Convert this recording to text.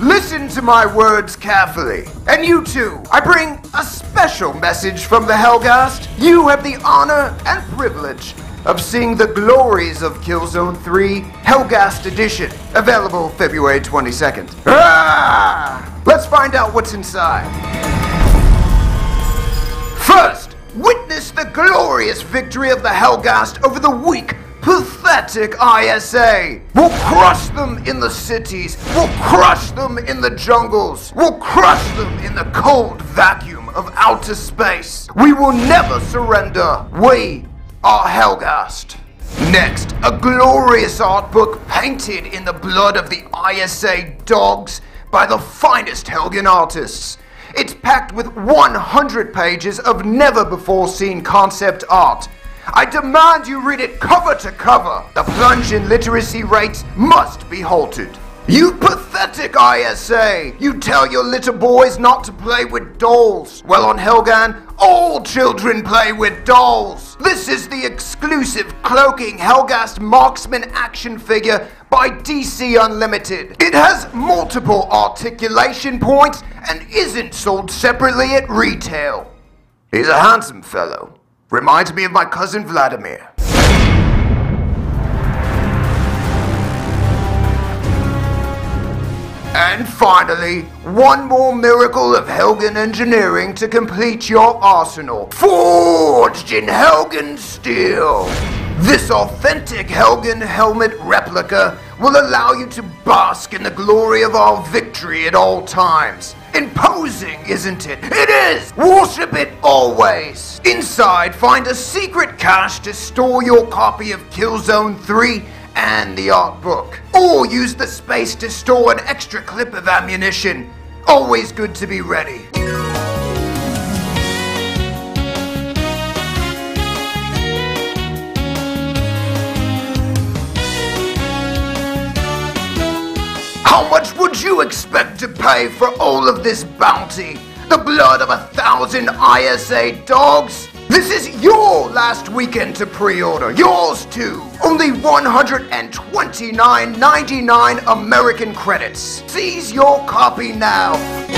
Listen to my words carefully. And you too, I bring a special message from the Helghast. You have the honor and privilege of seeing the glories of Killzone 3 Helghast Edition, available February 22nd. Ah! Let's find out what's inside. First, witness the glorious victory of the Helghast over the weak, pathetic ISA. We'll crush them in the cities, we'll crush them in the jungles, we'll crush them in the cold vacuum of outer space. We will never surrender. We are Helghast. Next, a glorious art book painted in the blood of the ISA dogs by the finest Helghan artists. It's packed with 100 pages of never-before-seen concept art. I demand you read it cover to cover. The plunge in literacy rates must be halted. You pathetic ISA! You tell your little boys not to play with dolls. Well, on Helghan, all children play with dolls. This is the exclusive cloaking Helghast marksman action figure by DC Unlimited. It has multiple articulation points and isn't sold separately at retail. He's a handsome fellow. Reminds me of my cousin Vladimir. And finally, one more miracle of Helghan engineering to complete your arsenal. Forged in Helghan steel. This authentic Helghan helmet replica will allow you to bask in the glory of our victory at all times. Imposing, isn't it? It is! Worship it always! Inside, find a secret cache to store your copy of Killzone 3 and the art book. Or use the space to store an extra clip of ammunition. Always good to be ready. How much would you expect to pay for all of this bounty? The blood of 1,000 ISA dogs? This is your last weekend to pre-order, yours too! Only 129.99 American credits. Seize your copy now!